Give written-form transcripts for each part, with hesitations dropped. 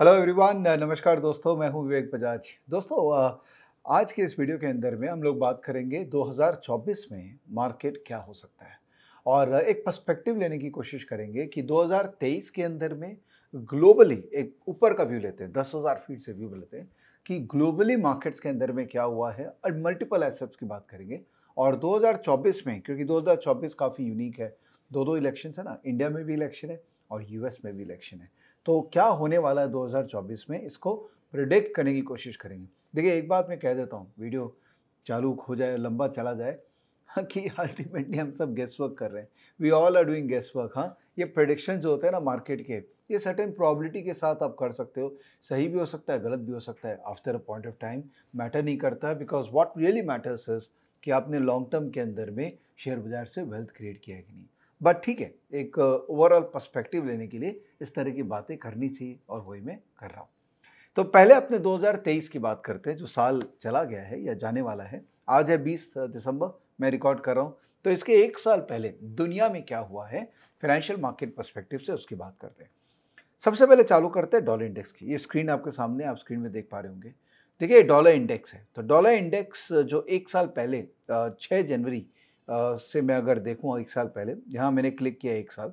Hello everyone, नमस्कार दोस्तों, मैं हूं विवेक बजाज। दोस्तों, आज के इस वीडियो के अंदर में हम लोग बात करेंगे 2024 में मार्केट क्या हो सकता है और एक पर्सपेक्टिव लेने की कोशिश करेंगे कि 2023 के अंदर में ग्लोबली एक ऊपर का व्यू लेते हैं, 10,000 फीट से व्यू लेते हैं कि ग्लोबली मार्केट्स के अंदर में क्या हुआ है और मल्टीपल एसेट्स की बात करेंगे। और 2024 में, क्योंकि 2024 काफ़ी यूनिक है, दो इलेक्शंस है ना, इंडिया में भी इलेक्शन है और यूएस में भी इलेक्शन है, तो क्या होने वाला है 2024 में इसको प्रिडिक्ट करने की कोशिश करेंगे। देखिए, एक बात मैं कह देता हूँ, वीडियो चालू हो जाए, लंबा चला जाए, कि अल्टीमेटली हम सब गेस वर्क कर रहे हैं, we all are doing guess work. हाँ, ये प्रेडिक्शन जो होते हैं ना मार्केट के, ये सर्टेन प्रॉबिलिटी के साथ आप कर सकते हो, सही भी हो सकता है, गलत भी हो सकता है, after a point of time matter नहीं करता है। Because what really matters is कि आपने लॉन्ग टर्म के अंदर में शेयर बाजार से वेल्थ क्रिएट किया है कि नहीं। बट ठीक है, एक ओवरऑल पर्सपेक्टिव लेने के लिए इस तरह की बातें करनी चाहिए और वही मैं कर रहा हूँ। तो पहले अपने 2023 की बात करते हैं, जो साल चला गया है या जाने वाला है। आज है 20 दिसंबर, मैं रिकॉर्ड कर रहा हूँ, तो इसके एक साल पहले दुनिया में क्या हुआ है फाइनेंशियल मार्केट पर्सपेक्टिव से, उसकी बात करते हैं। सबसे पहले चालू करते हैं डॉलर इंडेक्स की। ये स्क्रीन आपके सामने, आप स्क्रीन में देख पा रहे होंगे। देखिए, डॉलर इंडेक्स है, तो डॉलर इंडेक्स जो एक साल पहले 6 जनवरी से मैं अगर देखूँ, एक साल पहले, यहाँ मैंने क्लिक किया एक साल,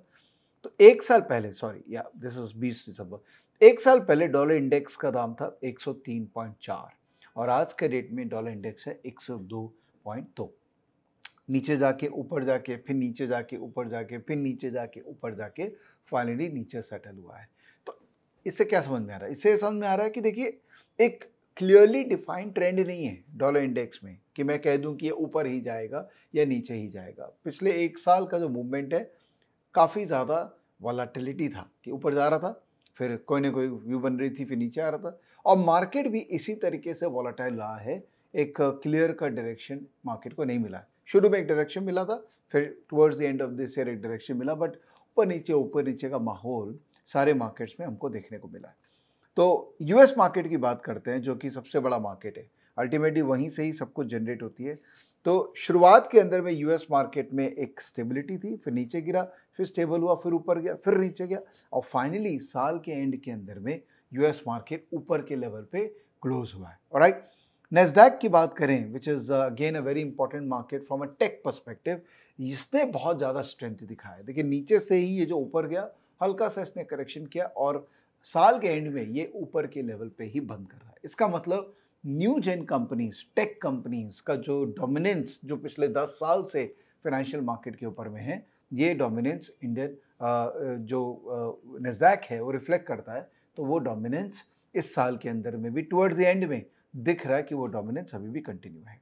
तो एक साल पहले, सॉरी या दिस इज 20 दिसंबर, एक साल पहले डॉलर इंडेक्स का दाम था 103.4 और आज के डेट में डॉलर इंडेक्स है 102.2। नीचे जाके, ऊपर जाके, फिर नीचे जाके, ऊपर जाके, फिर नीचे जाके, ऊपर जाके, फाइनली नीचे सेटल हुआ है। तो इससे क्या समझ में आ रहा है? इससे समझ में आ रहा है कि देखिए, एक क्लियरली डिफाइंड ट्रेंड नहीं है डॉलर इंडेक्स में कि मैं कह दूं कि ये ऊपर ही जाएगा या नीचे ही जाएगा। पिछले एक साल का जो मूवमेंट है, काफ़ी ज़्यादा वॉलाटिलिटी था कि ऊपर जा रहा था, फिर कोई ना कोई व्यू बन रही थी, फिर नीचे आ रहा था, और मार्केट भी इसी तरीके से वॉलाटाइल रहा है। एक क्लियर कट डायरेक्शन मार्केट को नहीं मिला। शुरू में एक डायरेक्शन मिला था, फिर towards the end of this year एक डायरेक्शन मिला, बट ऊपर नीचे का माहौल सारे मार्केट्स में हमको देखने को मिला है। तो यूएस मार्केट की बात करते हैं, जो कि सबसे बड़ा मार्केट है, अल्टीमेटली वहीं से ही सब कुछ जनरेट होती है। तो शुरुआत के अंदर में यूएस मार्केट में एक स्टेबिलिटी थी, फिर नीचे गिरा, फिर स्टेबल हुआ, फिर ऊपर गया, फिर नीचे गया, और फाइनली साल के एंड के अंदर में यूएस मार्केट ऊपर के लेवल पे क्लोज हुआ है। ऑलराइट, नैस्डैक की बात करें, which is again a very important market from a tech perspective, इसने बहुत ज़्यादा स्ट्रेंथ दिखाया। देखिए, नीचे से ही ये जो ऊपर गया, हल्का सा इसने करेक्शन किया और साल के एंड में ये ऊपर के लेवल पे ही बंद कर रहा है। इसका मतलब new gen companies, tech companies का जो डोमिनेंस जो पिछले 10 साल से फाइनेंशियल मार्केट के ऊपर में है, ये डोमिनेंस इंडियन जो नैस्डैक है वो रिफ्लेक्ट करता है। तो वो डोमिनेंस इस साल के अंदर में भी टुवर्ड्स द एंड में दिख रहा है कि वो डोमिनेंस अभी भी कंटिन्यू है।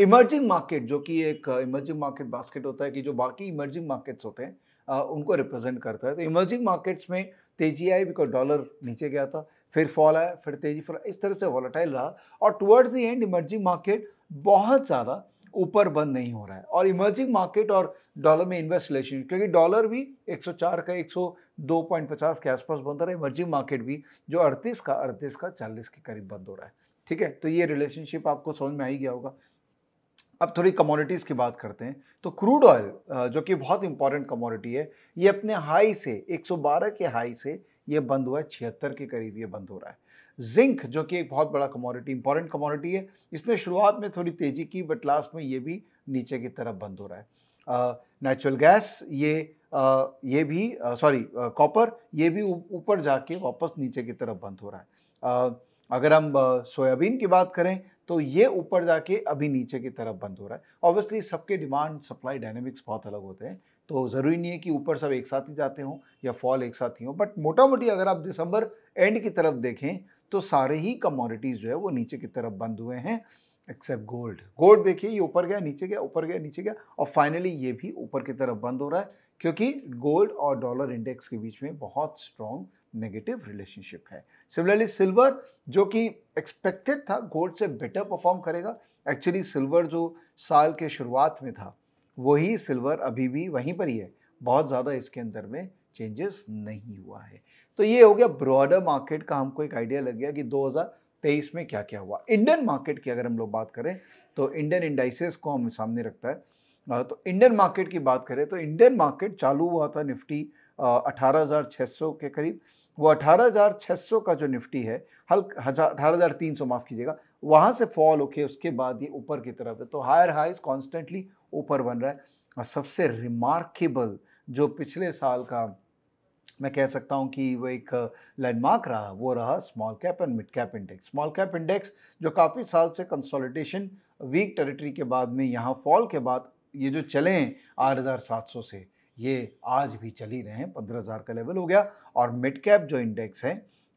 इमर्जिंग मार्केट, जो कि एक इमर्जिंग मार्केट बास्केट होता है कि जो बाकी इमर्जिंग मार्केट्स होते हैं उनको रिप्रेजेंट करता है। तो इमर्जिंग मार्केट्स में तेजी आई, बिकॉज डॉलर नीचे गया था, फिर फॉल आया, फिर तेजी, फॉल, इस तरह से वॉलेटाइल रहा, और towards the end emerging market बहुत ज़्यादा ऊपर बंद नहीं हो रहा है। और इमर्जिंग मार्केट और डॉलर में इन्वेस्ट रिलेशन, क्योंकि डॉलर भी 104 का 102.50 के आसपास बंद रहा है, इमर्जिंग मार्केट भी जो 38 का 40 के करीब बंद हो रहा है। ठीक है, तो ये रिलेशनशिप आपको समझ में आ ही गया होगा। अब थोड़ी कमोडिटीज़ की बात करते हैं। तो क्रूड ऑयल, जो कि बहुत इंपॉर्टेंट कमोडिटी है, ये अपने हाई से 112 के हाई से ये बंद हुआ है, 76 के करीब ये बंद हो रहा है। जिंक, जो कि एक बहुत बड़ा कमोडिटी, इंपॉर्टेंट कमोडिटी है, इसने शुरुआत में थोड़ी तेज़ी की, बट लास्ट में ये भी नीचे की तरफ बंद हो रहा है। नेचुरल गैस, ये भी, सॉरी कॉपर, ये भी ऊपर जाके वापस नीचे की तरफ बंद हो रहा है। अगर हम सोयाबीन की बात करें, तो ये ऊपर जाके अभी नीचे की तरफ बंद हो रहा है। ऑब्वियसली सबके डिमांड सप्लाई डायनेमिक्स बहुत अलग होते हैं, तो ज़रूरी नहीं है कि ऊपर सब एक साथ ही जाते हों या फॉल एक साथ ही हों, बट मोटा मोटी अगर आप दिसंबर एंड की तरफ देखें तो सारे ही कमोडिटीज़ जो है वो नीचे की तरफ बंद हुए हैं, एक्सेप्ट गोल्ड। गोल्ड देखिए, ये ऊपर गया, नीचे गया, ऊपर गया, नीचे गया, और फाइनली ये भी ऊपर की तरफ बंद हो रहा है, क्योंकि गोल्ड और डॉलर इंडेक्स के बीच में बहुत स्ट्रॉन्ग नेगेटिव रिलेशनशिप है। सिमिलरली सिल्वर, जो कि एक्सपेक्टेड था गोल्ड से बेटर परफॉर्म करेगा, एक्चुअली सिल्वर जो साल के शुरुआत में था वही सिल्वर अभी भी वहीं पर ही है, बहुत ज़्यादा इसके अंदर में चेंजेस नहीं हुआ है। तो ये हो गया ब्रॉडर मार्केट का, हमको एक आइडिया लग गया कि 2023 में क्या क्या हुआ। इंडियन मार्केट की अगर हम लोग बात करें, तो इंडियन इंडाइसेस को हम सामने रखता है। तो इंडियन मार्केट की बात करें, तो इंडियन मार्केट चालू हुआ था निफ्टी 18,600 के करीब, वो 18,600 का जो निफ्टी है 18,300 माफ़ कीजिएगा, वहाँ से फॉल होके उसके बाद ये ऊपर की तरफ है। तो हायर हाइज कॉन्स्टेंटली ऊपर बन रहा है। और सबसे रिमार्केबल जो पिछले साल का मैं कह सकता हूँ कि वो एक लैंडमार्क रहा, वो रहा small cap and mid cap index. Small cap index जो काफ़ी साल से कंसोलिडेशन वीक टेरिटरी के बाद में यहाँ फॉल के बाद ये जो चले हैं 8,700 से, ये आज भी चल ही रहे हैं, 15,000 का लेवल हो गया। और मिड कैप जो इंडेक्स है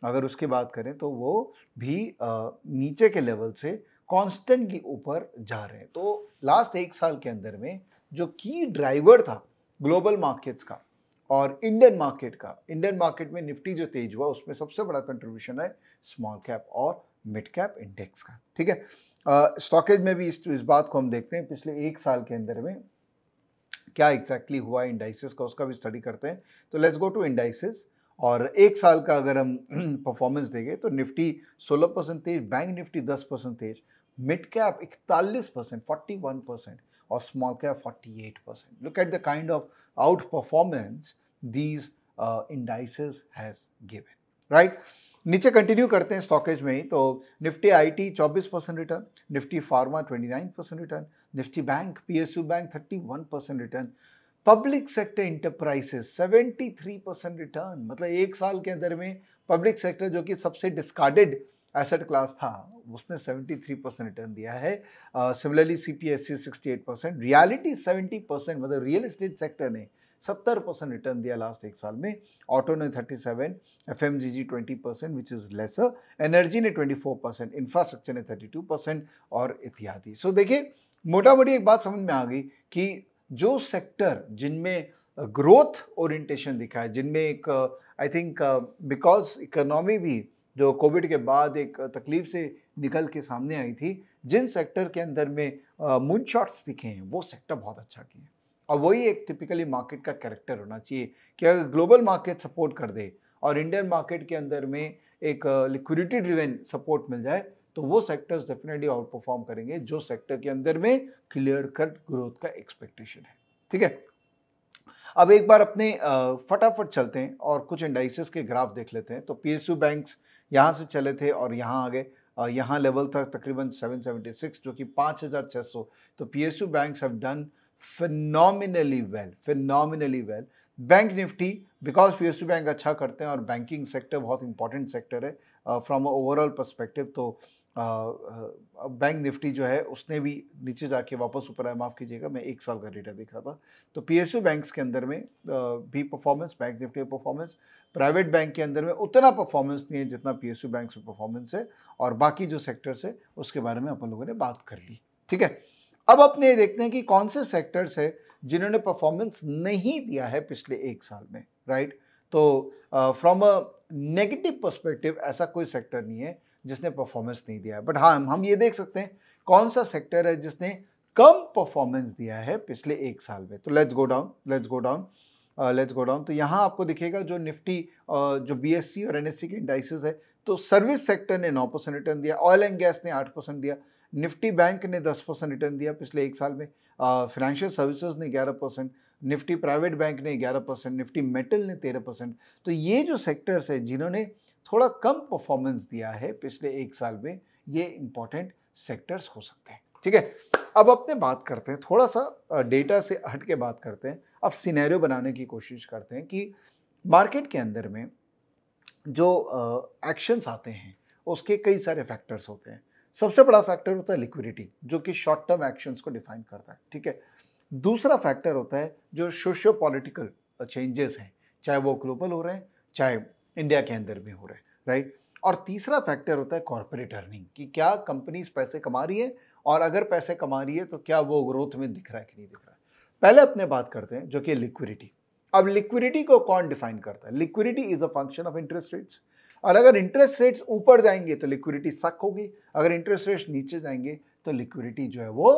अगर उसकी बात करें तो वो भी नीचे के लेवल से कॉन्स्टेंटली ऊपर जा रहे हैं। तो लास्ट एक साल के अंदर में जो की ड्राइवर था ग्लोबल मार्केट्स का और इंडियन मार्केट का, इंडियन मार्केट में निफ्टी जो तेज हुआ उसमें सबसे बड़ा कंट्रीब्यूशन है स्मॉल कैप और मिड कैप इंडेक्स का। ठीक है, स्टॉकेज में भी इस बात को हम देखते हैं पिछले एक साल के अंदर में क्या एग्जैक्टली हुआ इंडाइसेस का, उसका भी स्टडी करते हैं। तो लेट्स गो टू इंडाइसेस। और एक साल का अगर हम परफॉर्मेंस देंगे तो निफ्टी 16% तेज, बैंक निफ्टी 10% तेज, मिड कैप 41%, 41% और small cap 48%। Look at the kind of out performance these indices has given, right. नीचे कंटिन्यू करते हैं स्टॉकेज में ही। तो Nifty IT 24% return, Nifty pharma 29% return, Nifty bank PSU bank 31% return, public sector enterprises 73% return. मतलब एक साल के अंदर में पब्लिक सेक्टर जो कि सबसे डिस्कार्डेड एसेट क्लास था उसने 73% रिटर्न दिया है। सिमिलरली सीपीएससी 68%, रियलिटी 70%, मतलब रियल इस्टेट सेक्टर ने 70% रिटर्न दिया लास्ट एक साल में। ऑटो ने 37, FMCG 20% which is lesser, energy ने 24%, इंफ्रास्ट्रक्चर ने 32% और इत्यादि। सो देखिए मोटा मोटी एक बात समझ में आ गई कि जो सेक्टर जिनमें ग्रोथ ओरिएंटेशन दिखा है, जिनमें एक आई थिंक बिकॉज इकोनॉमी भी जो कोविड के बाद एक तकलीफ से निकल के सामने आई थी, जिन सेक्टर के अंदर में मून शॉट्स दिखे हैं वो सेक्टर बहुत अच्छा किए हैं। और वही एक टिपिकली मार्केट का कैरेक्टर होना चाहिए कि अगर ग्लोबल मार्केट सपोर्ट कर दे और इंडियन मार्केट के अंदर में एक लिक्विडिटी ड्रिवन सपोर्ट मिल जाए तो वो सेक्टर्स डेफिनेटली आउट परफॉर्म करेंगे जो सेक्टर के अंदर में क्लियर कट ग्रोथ का एक्सपेक्टेशन है। ठीक है, अब एक बार अपने फटाफट चलते हैं और कुछ इंडाइसेस के ग्राफ देख लेते हैं। तो पीएसयू बैंक्स यहाँ से चले थे और यहाँ आ गए, यहाँ लेवल था तकरीबन 776 जो कि 5,600। तो PSU banks have done phenomenally well, phenomenally well। Bank Nifty because PSU bank अच्छा करते हैं और बैंकिंग सेक्टर बहुत इंपॉर्टेंट सेक्टर है फ्रॉम ओवरऑल पर्सपेक्टिव, तो बैंक निफ्टी जो है उसने भी नीचे जाके वापस ऊपर आया। माफ़ कीजिएगा, मैं एक साल का डेटा देख रहा था। तो पीएसयू बैंक्स के अंदर में भी परफॉर्मेंस, बैंक निफ्टी में परफॉर्मेंस, प्राइवेट बैंक के अंदर में उतना परफॉर्मेंस नहीं है जितना पीएसयू बैंक्स में परफॉर्मेंस है। और बाकी जो सेक्टर्स है उसके बारे में अपन लोगों ने बात कर ली। ठीक है, अब अपने ये देखते हैं कि कौन से सेक्टर्स है जिन्होंने परफॉर्मेंस नहीं दिया है पिछले एक साल में, राइट। तो फ्रॉम अ नेगेटिव पर्सपेक्टिव ऐसा कोई सेक्टर नहीं है जिसने परफॉर्मेंस नहीं दिया है, बट हाँ हम ये देख सकते हैं कौन सा सेक्टर है जिसने कम परफॉर्मेंस दिया है पिछले एक साल में। तो लेट्स गो डाउन। तो यहाँ आपको दिखेगा जो निफ्टी जो बीएससी और एनएससी के इंडाइसेस है, तो सर्विस सेक्टर ने 9% रिटर्न दिया, ऑयल एंड गैस ने 8% दिया, निफ्टी बैंक ने 10% रिटर्न दिया पिछले एक साल में, फाइनेंशियल सर्विसेज ने 11%, निफ्टी प्राइवेट बैंक ने 11%, निफ्टी मेटल ने 13%। तो ये जो सेक्टर्स है जिन्होंने थोड़ा कम परफॉर्मेंस दिया है पिछले एक साल में, ये इंपॉर्टेंट सेक्टर्स हो सकते हैं। ठीक है, अब अपने बात करते हैं, थोड़ा सा डेटा से हट के बात करते हैं, अब सिनेरियो बनाने की कोशिश करते हैं कि मार्केट के अंदर में जो एक्शंस आते हैं उसके कई सारे फैक्टर्स होते हैं। सबसे बड़ा फैक्टर होता है लिक्विडिटी जो कि शॉर्ट टर्म एक्शंस को डिफाइन करता है। ठीक है, दूसरा फैक्टर होता है जो सोशियो पॉलिटिकल चेंजेस हैं, चाहे वो ग्लोबल हो रहे हैं चाहे इंडिया के अंदर भी हो रहे हैं, राइट। और तीसरा फैक्टर होता है कॉर्पोरेट अर्निंग कि क्या कंपनीज पैसे कमा रही है और अगर पैसे कमा रही है तो क्या वो ग्रोथ में दिख रहा है कि नहीं दिख रहा है। पहले अपने बात करते हैं जो कि लिक्विडिटी। अब लिक्विडिटी को कौन डिफाइन करता है? Liquidity is a function of interest rates, और अगर इंटरेस्ट रेट्स ऊपर जाएंगे तो लिक्विडिटी सक होगी, अगर इंटरेस्ट रेट्स नीचे जाएंगे तो लिक्विडिटी जो है वो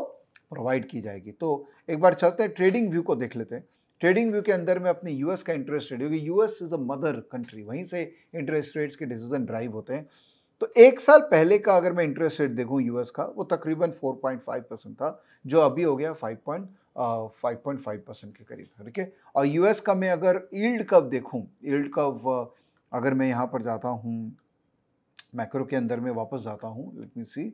प्रोवाइड की जाएगी। तो एक बार चलते हैं ट्रेडिंग व्यू को देख लेते हैं। ट्रेडिंग व्यू के अंदर में अपने यूएस का इंटरेस्ट रेट, क्योंकि US is a mother country, वहीं से इंटरेस्ट रेट्स के डिसीजन ड्राइव होते हैं। तो एक साल पहले का अगर मैं इंटरेस्ट रेट देखूँ यूएस का, वो तकरीबन 4.5% था जो अभी हो गया 5.5% के करीब। ठीक है, और यूएस का मैं अगर यील्ड कर्व देखूँ, यील्ड कर्व अगर मैं यहाँ पर जाता हूँ मैक्रो के अंदर में वापस जाता हूँ, let me see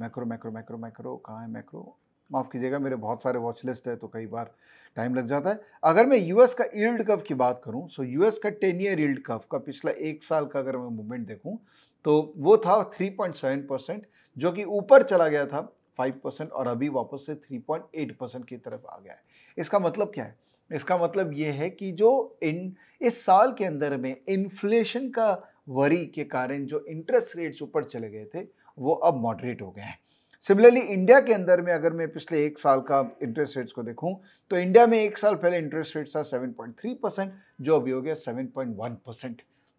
macro macro macro macro कहाँ है मैक्रो, माफ़ कीजिएगा मेरे बहुत सारे वॉच लिस्ट है तो कई बार टाइम लग जाता है। अगर मैं यूएस का यील्ड कर्व की बात करूं, सो यूएस का 10 ईयर यील्ड कर्व का पिछला एक साल का अगर मैं मूवमेंट देखूं तो वो था 3.7% जो कि ऊपर चला गया था 5% और अभी वापस से 3.8% की तरफ आ गया है। इसका मतलब क्या है? इसका मतलब ये है कि जो इस साल के अंदर में इन्फ्लेशन का वरी के कारण जो इंटरेस्ट रेट्स ऊपर चले गए थे वो अब मॉडरेट हो गए हैं। सिमिलरली इंडिया के अंदर में अगर मैं पिछले एक साल का इंटरेस्ट रेट्स को देखूं तो इंडिया में एक साल पहले इंटरेस्ट रेट था 7.3% जो अभी हो गया 7.1%।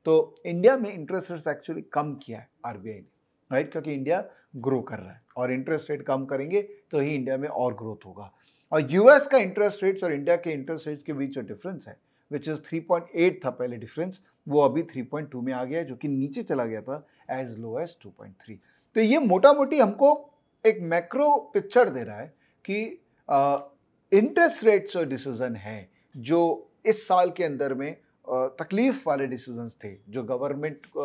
तो इंडिया में इंटरेस्ट रेट्स एक्चुअली कम किया है आरबीआई ने, राइट, क्योंकि इंडिया ग्रो कर रहा है और इंटरेस्ट रेट कम करेंगे तो ही इंडिया में और ग्रोथ होगा। और यूएस का इंटरेस्ट रेट्स और इंडिया के इंटरेस्ट रेट्स के बीच जो डिफरेंस है विच इज़ 3.8 था पहले डिफरेंस, वो अभी 3.2 में आ गया है जो कि नीचे चला गया था एज लो एज 2.3। तो ये मोटा मोटी हमको एक मैक्रो पिक्चर दे रहा है कि इंटरेस्ट रेट्स और डिसीजन है जो इस साल के अंदर में तकलीफ वाले डिसीजंस थे जो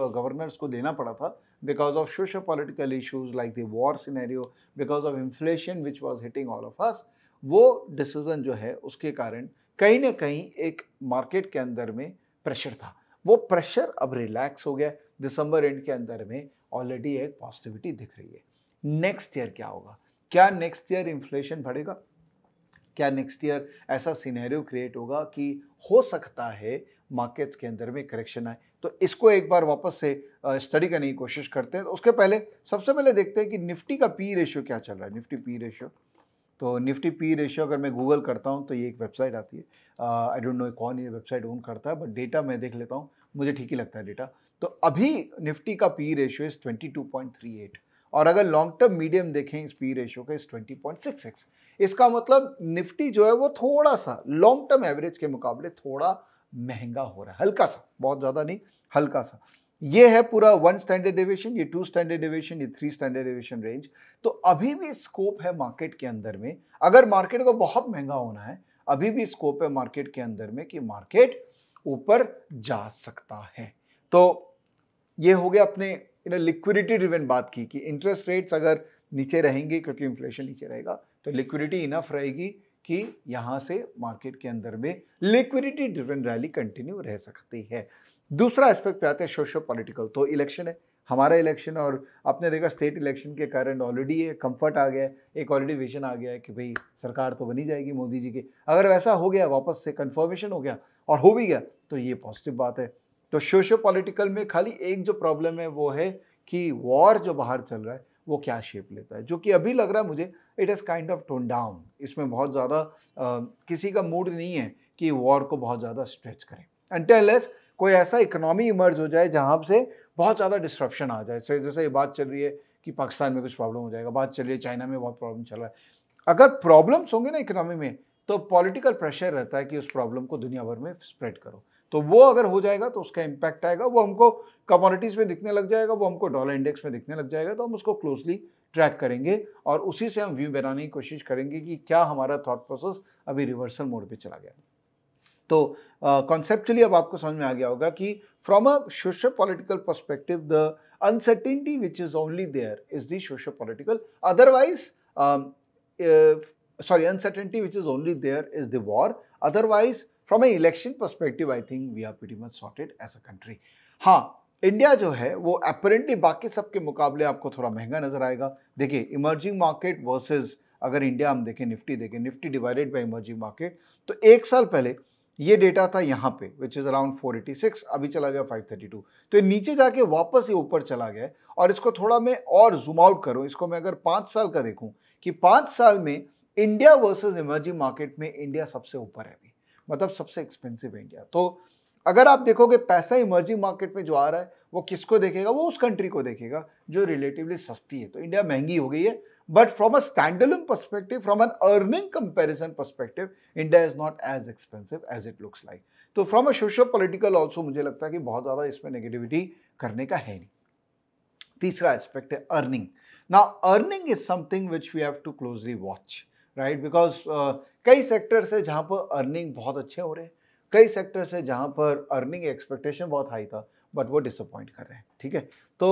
गवर्नर्स को देना पड़ा था because of socio political issues like the war scenario, because of inflation which was hitting all of us. वो डिसीजन जो है उसके कारण कहीं ना कहीं एक मार्केट के अंदर में प्रेशर था, वो प्रेशर अब रिलैक्स हो गया। दिसंबर एंड के अंदर में ऑलरेडी एक पॉजिटिविटी दिख रही है। नेक्स्ट ईयर क्या होगा? क्या नेक्स्ट ईयर इन्फ्लेशन बढ़ेगा? क्या नेक्स्ट ईयर ऐसा सिनेरियो क्रिएट होगा कि हो सकता है मार्केट्स के अंदर में करेक्शन आए? तो इसको एक बार वापस से स्टडी करने की कोशिश करते हैं। तो उसके पहले सबसे पहले देखते हैं कि निफ्टी का पी रेशियो क्या चल रहा है। निफ्टी पी रेशियो, तो निफ्टी पी रेशियो अगर मैं गूगल करता हूँ तो ये एक वेबसाइट आती है, आई डोंट नो कौन ये वेबसाइट ओन करता है बट डेटा मैं देख लेता हूँ, मुझे ठीक ही लगता है डेटा। तो अभी निफ्टी का पी रेशियो इज़ 22.38 और अगर लॉन्ग टर्म मीडियम देखें इस पी रेशियो का इस 20.66। इसका मतलब निफ्टी जो है वो थोड़ा सा लॉन्ग टर्म एवरेज के मुकाबले थोड़ा महंगा हो रहा है, हल्का सा, बहुत ज़्यादा नहीं, हल्का सा। ये है पूरा 1 स्टैंडर्ड डेविएशन, ये 2 स्टैंडर्ड डेविएशन, ये 3 स्टैंडर्ड डेविएशन रेंज। तो अभी भी स्कोप है मार्केट के अंदर में, अगर मार्केट को बहुत महंगा होना है अभी भी स्कोप है मार्केट के अंदर में कि मार्केट ऊपर जा सकता है। तो ये हो गया अपने लिक्विडिटी ड्रिवन बात की कि इंटरेस्ट रेट्स अगर नीचे रहेंगे क्योंकि इन्फ्लेशन नीचे रहेगा तो लिक्विडिटी इनफ रहेगी कि यहाँ से मार्केट के अंदर में लिक्विडिटी ड्रिवन रैली कंटिन्यू रह सकती है। दूसरा एस्पेक्ट पे आते हैं सोशो पॉलिटिकल। तो इलेक्शन है, हमारा इलेक्शन, और आपने देखा स्टेट इलेक्शन के कारण ऑलरेडी एक कंफर्ट आ गया है, एक ऑलरेडी विजन आ गया है कि भाई सरकार तो बनी जाएगी मोदी जी की। अगर वैसा हो गया, वापस से कन्फर्मेशन हो गया और हो भी गया तो ये पॉजिटिव बात है। तो सोशो पॉलिटिकल में खाली एक जो प्रॉब्लम है वो है कि वॉर जो बाहर चल रहा है वो क्या शेप लेता है, जो कि अभी लग रहा है मुझे it is kind of tone down. इसमें बहुत ज़्यादा किसी का मूड नहीं है कि वॉर को बहुत ज़्यादा स्ट्रेच करें अनटिल लेस कोई ऐसा इकोनॉमी इमर्ज हो जाए जहाँ से बहुत ज़्यादा डिस्ट्रप्शन आ जाए। जैसे ये बात चल रही है कि पाकिस्तान में कुछ प्रॉब्लम हो जाएगा, बात चल रही है चाइना में बहुत प्रॉब्लम चल रहा है। अगर प्रॉब्लम्स होंगे ना इकोनॉमी में तो पॉलिटिकल प्रेशर रहता है कि उस प्रॉब्लम को दुनिया भर में स्प्रेड करो। तो वो अगर हो जाएगा तो उसका इम्पैक्ट आएगा, वो हमको कमोडिटीज़ में दिखने लग जाएगा, वो हमको डॉलर इंडेक्स में दिखने लग जाएगा। तो हम उसको क्लोजली ट्रैक करेंगे और उसी से हम व्यू बनाने की कोशिश करेंगे कि क्या हमारा थॉट प्रोसेस अभी रिवर्सल मोड पे चला गया। तो कॉन्सेप्चुअली अब आपको समझ में आ गया होगा कि from a socio political perspective the uncertainty which is only there is the socio political, otherwise uncertainty which is only there is the war, otherwise From an election perspective, I think we are pretty much sorted as a country. हाँ, India जो है वो apparently बाकी सब के मुकाबले आपको थोड़ा महंगा नज़र आएगा। देखिए इमर्जिंग मार्केट वर्सेस अगर इंडिया हम देखें, निफ्टी देखें, Nifty divided by emerging market, तो एक साल पहले ये डेटा था यहाँ पे विच इज़ अराउंड 486, अभी चला गया 532। तो नीचे जाके वापस ये ऊपर चला गया और इसको थोड़ा मैं और जूम आउट करूँ, इसको मैं अगर 5 साल का देखूँ कि 5 साल में इंडिया वर्सेज इमर्जिंग मार्केट में इंडिया सबसे ऊपर है, मतलब सबसे एक्सपेंसिव इंडिया। तो अगर आप देखोगे पैसा इमर्जिंग मार्केट में जो आ रहा है वो किसको देखेगा? वो उस कंट्री को देखेगा जो रिलेटिवली सस्ती है। तो इंडिया महंगी हो गई है but from a standalone perspective, from an earning comparison perspective, India is not as expensive as it looks like. तो from a socio political also मुझे लगता है कि बहुत ज़्यादा इसमें नेगेटिविटी करने का है नहीं। तीसरा एस्पेक्ट है earning. Now earning is something which we have to closely watch, right, because कई सेक्टर्स है जहाँ पर अर्निंग बहुत अच्छे हो रहे हैं, कई सेक्टर्स है जहाँ पर अर्निंग एक्सपेक्टेशन बहुत हाई था बट वो डिसअपॉइंट कर रहे हैं, ठीक है। तो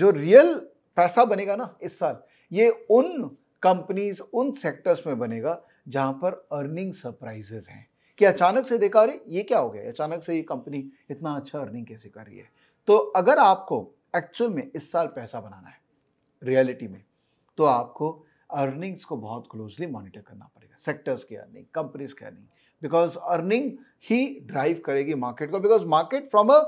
जो रियल पैसा बनेगा ना इस साल, ये उन कंपनीज, उन सेक्टर्स में बनेगा जहाँ पर अर्निंग सरप्राइजेज हैं कि अचानक से देखा अरे ये क्या हो गया, अचानक से ये कंपनी इतना अच्छा अर्निंग कैसे कर रही है। तो अगर आपको एक्चुअल में इस साल पैसा बनाना है रियलिटी में, तो आपको अर्निंग्स को बहुत क्लोजली मॉनिटर करना पड़ेगा, सेक्टर्स की अर्निंग, कंपनीज की अर्निंग, बिकॉज अर्निंग ही ड्राइव करेगी मार्केट को। Because market from a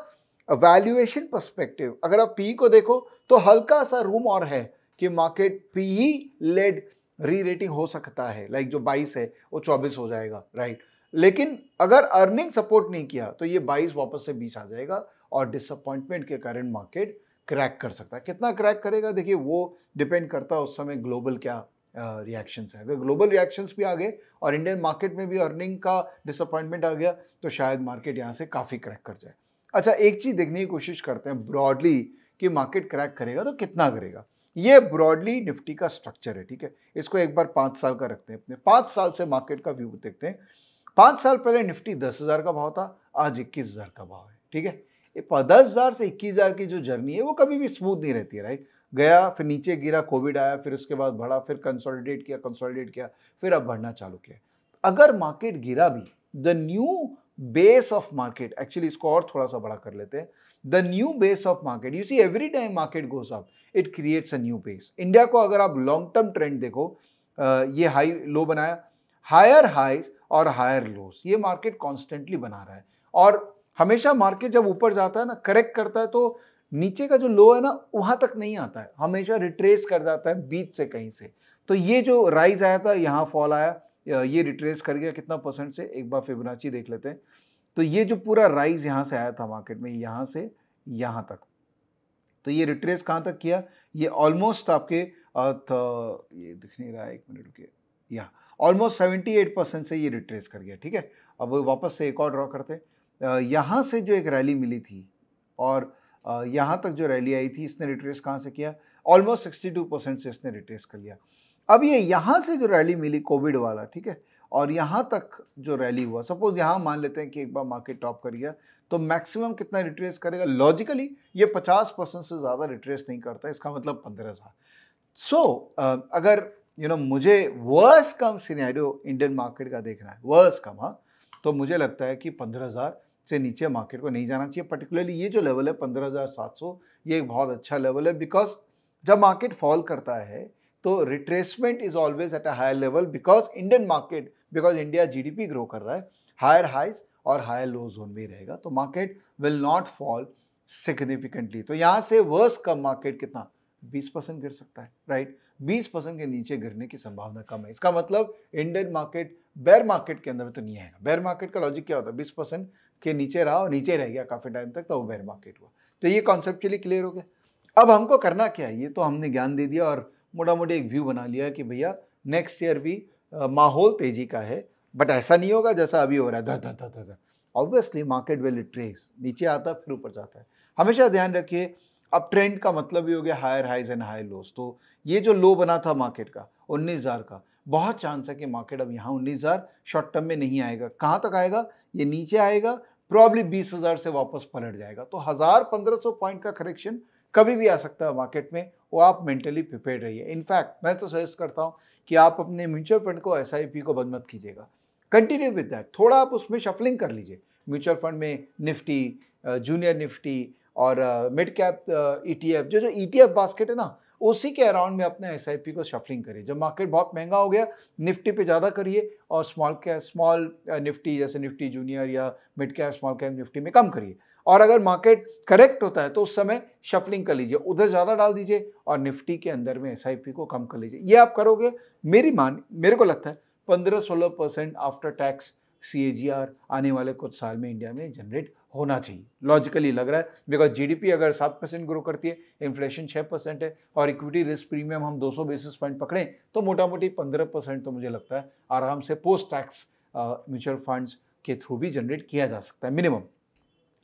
valuation perspective, अगर आप पीई को देखो तो हल्का सा रूम और है कि मार्केट पीई लेड री रेटिंग हो सकता है, लाइक जो 22 है वो 24 हो जाएगा, राइट। लेकिन अगर अर्निंग सपोर्ट नहीं किया तो ये 22 वापस से 20 आ जाएगा और डिसअपॉइंटमेंट के कारण मार्केट क्रैक कर सकता है। कितना क्रैक करेगा देखिए, वो डिपेंड करता है उस समय ग्लोबल क्या रिएक्शंस है। अगर ग्लोबल रिएक्शंस भी आ गए और इंडियन मार्केट में भी अर्निंग का डिसअपॉइंटमेंट आ गया तो शायद मार्केट यहाँ से काफ़ी क्रैक कर जाए। अच्छा, एक चीज़ देखने की कोशिश करते हैं ब्रॉडली कि मार्केट क्रैक करेगा तो कितना करेगा। ये ब्रॉडली निफ्टी का स्ट्रक्चर है, ठीक है। इसको एक बार 5 साल का रखते हैं, अपने 5 साल से मार्केट का व्यू देखते हैं। 5 साल पहले निफ्टी 10,000 का भाव था, आज 21,000 का भाव है, ठीक है। 10,000 से 21,000 की जो जर्नी है वो कभी भी स्मूथ नहीं रहती है, राइट। गया फिर नीचे गिरा, कोविड आया, फिर उसके बाद बढ़ा, फिर कंसोलिडेट किया, फिर अब बढ़ना चालू किया। अगर मार्केट गिरा भी, the new base of market, actually इसको और थोड़ा सा बड़ा कर लेते हैं, the new base of market, you see every time market goes up it creates a new base. India को अगर आप लॉन्ग टर्म ट्रेंड देखो, ये हाई लो बनाया, हायर हाइज और हायर लोस, ये मार्केट कॉन्स्टेंटली बना रहा है। और हमेशा मार्केट जब ऊपर जाता है ना, करेक्ट करता है, तो नीचे का जो लो है ना वहाँ तक नहीं आता है, हमेशा रिट्रेस कर जाता है बीच से कहीं से। तो ये जो राइज आया था, यहाँ फॉल आया, ये रिट्रेस कर गया कितना परसेंट से, एक बार फिबोनाची देख लेते हैं। तो ये जो पूरा राइज यहाँ से आया था मार्केट में, यहाँ से यहाँ तक, तो ये रिट्रेस कहाँ तक किया, ये ऑलमोस्ट आपके ये दिख नहीं रहा है, एक मिनट रुकिए, यहाँ ऑलमोस्ट 78% से ये रिट्रेस कर गया, ठीक है। अब वापस से एक और ड्रॉ करते हैं, यहाँ से जो एक रैली मिली थी और यहाँ तक जो रैली आई थी, इसने रिट्रेस कहाँ से किया, ऑलमोस्ट 62% से इसने रिट्रेस कर लिया। अब ये यहाँ से जो रैली मिली कोविड वाला, ठीक है, और यहाँ तक जो रैली हुआ, सपोज यहाँ मान लेते हैं कि एक बार मार्केट टॉप कर गया तो मैक्सिमम कितना रिट्रेस करेगा, लॉजिकली ये 50% से ज़्यादा रिट्रेस नहीं करता, इसका मतलब 15,000। सो अगर मुझे वर्स कम सिनेरियो इंडियन मार्केट का देखना है, वर्स कम, हाँ, तो मुझे लगता है कि 15,000 से नीचे मार्केट को नहीं जाना चाहिए। पर्टिकुलरली ये जो लेवल है 15,700, ये एक बहुत अच्छा लेवल है, बिकॉज जब मार्केट फॉल करता है तो retracement is always at a higher level, because Indian market, because India GDP grow कर रहा है, हायर हाइज और हायर लो जोन में रहेगा, तो market will not fall significantly. तो यहाँ से वर्स कम मार्केट कितना 20% गिर सकता है, राइट। 20% के नीचे गिरने की संभावना कम है, इसका मतलब इंडियन मार्केट बेयर मार्केट के अंदर में तो नहीं आएगा। बेयर मार्केट का लॉजिक क्या होता है, 20% के नीचे रहा और नीचे रह गया काफ़ी टाइम तक तो वो बेयर मार्केट हुआ। तो ये कॉन्सेप्चुअली क्लियर हो गया। अब हमको करना क्या है, ये तो हमने ज्ञान दे दिया और मोटा मोटी एक व्यू बना लिया कि भैया नेक्स्ट ईयर भी माहौल तेजी का है, बट ऐसा नहीं होगा जैसा अभी हो रहा है, धर धर धर। ऑब्वियसली मार्केट विल रिट्रेस, नीचे आता फिर ऊपर जाता है। हमेशा ध्यान रखिए, अब ट्रेंड का मतलब ही हो गया higher highs and higher lows. तो ये जो लो बना था मार्केट का 19,000 का, बहुत चांस है कि मार्केट अब यहाँ 19,000 शॉर्ट टर्म में नहीं आएगा। कहाँ तक आएगा, ये नीचे आएगा, प्रॉब्ली 20,000 से वापस पलट जाएगा। तो 1,000-1,500 पॉइंट का करेक्शन कभी भी आ सकता है मार्केट में, वो आप मेंटली प्रिपेयर रहिए। इनफैक्ट मैं तो सजेस्ट करता हूँ कि आप अपने म्यूचुअल फंड को, SIP को बंद मत कीजिएगा, कंटिन्यू विद दैट। थोड़ा आप उसमें शफलिंग कर लीजिए, म्यूचुअल फंड में निफ्टी, जूनियर निफ्टी और मिड कैप ETF, जो ETF बास्केट है ना, उसी के अराउंड में अपने SIP को शफलिंग करिए। जब मार्केट बहुत महंगा हो गया निफ्टी पे ज़्यादा करिए और स्मॉल निफ्टी जैसे निफ्टी जूनियर या mid cap small cap Nifty में कम करिए। और अगर मार्केट करेक्ट होता है तो उस समय शफलिंग कर लीजिए, उधर ज़्यादा डाल दीजिए और निफ्टी के अंदर में SIP को कम कर लीजिए। ये आप करोगे, मेरे को लगता है 15-16% आफ्टर टैक्स CAGR आने वाले कुछ साल में इंडिया में जनरेट होना चाहिए, लॉजिकली लग रहा है। बिकॉज GDP अगर 7% ग्रो करती है, इन्फ्लेशन 6% है और इक्विटी रिस्क प्रीमियम हम 200 बेसिस पॉइंट पकड़ें तो मोटा मोटी 15% तो मुझे लगता है आराम से पोस्ट टैक्स म्यूचुअल फंड्स के थ्रू भी जनरेट किया जा सकता है मिनिमम।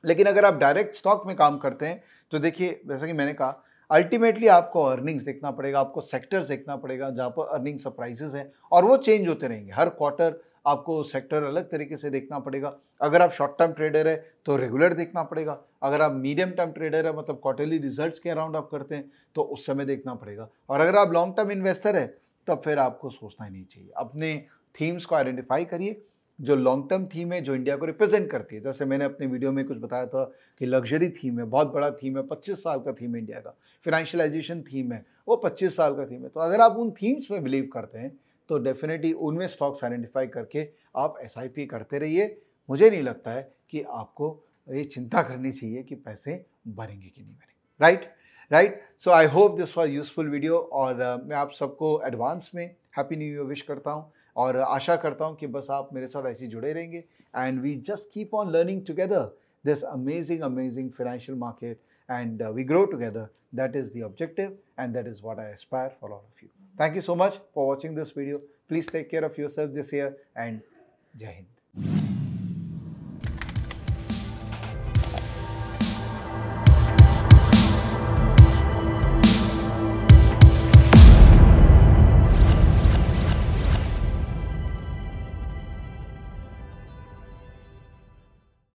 लेकिन अगर आप डायरेक्ट स्टॉक में काम करते हैं तो देखिए, जैसा कि मैंने कहा, अल्टीमेटली आपको अर्निंग्स देखना पड़ेगा, आपको सेक्टर्स देखना पड़ेगा जहाँ पर अर्निंग सरप्राइजेज हैं और वो चेंज होते रहेंगे। हर क्वार्टर आपको सेक्टर अलग तरीके से देखना पड़ेगा। अगर आप शॉर्ट टर्म ट्रेडर है तो रेगुलर देखना पड़ेगा, अगर आप मीडियम टर्म ट्रेडर है मतलब क्वार्टरली रिजल्ट्स के अराउंड आप करते हैं तो उस समय देखना पड़ेगा, और अगर आप लॉन्ग टर्म इन्वेस्टर है तब फिर आपको सोचना ही नहीं चाहिए। अपने थीम्स को आइडेंटिफाई करिए जो लॉन्ग टर्म थीम है जो इंडिया को रिप्रेजेंट करती है। जैसे मैंने अपने वीडियो में कुछ बताया था कि लग्जरी थीम है, बहुत बड़ा थीम है, 25 साल का थीम है इंडिया का। फिनेंशियलाइजेशन थीम है, वो 25 साल का थीम है। तो अगर आप उन थीम्स में बिलीव करते हैं तो डेफिनेटली उनमें स्टॉक्स आइडेंटिफाई करके आप SIP करते रहिए। मुझे नहीं लगता है कि आपको ये चिंता करनी चाहिए कि पैसे बढ़ेंगे कि नहीं बढ़ेंगे। Right, so I hope this was useful video, और मैं आप सबको एडवांस में हैप्पी न्यू ईयर विश करता हूँ, और आशा करता हूँ कि बस आप मेरे साथ ऐसे जुड़े रहेंगे and we just keep on learning together this amazing financial market and we grow together. That is the objective and that is what I aspire for all of you. Thank you so much for watching this video. Please take care of yourself this year and जय हिंद।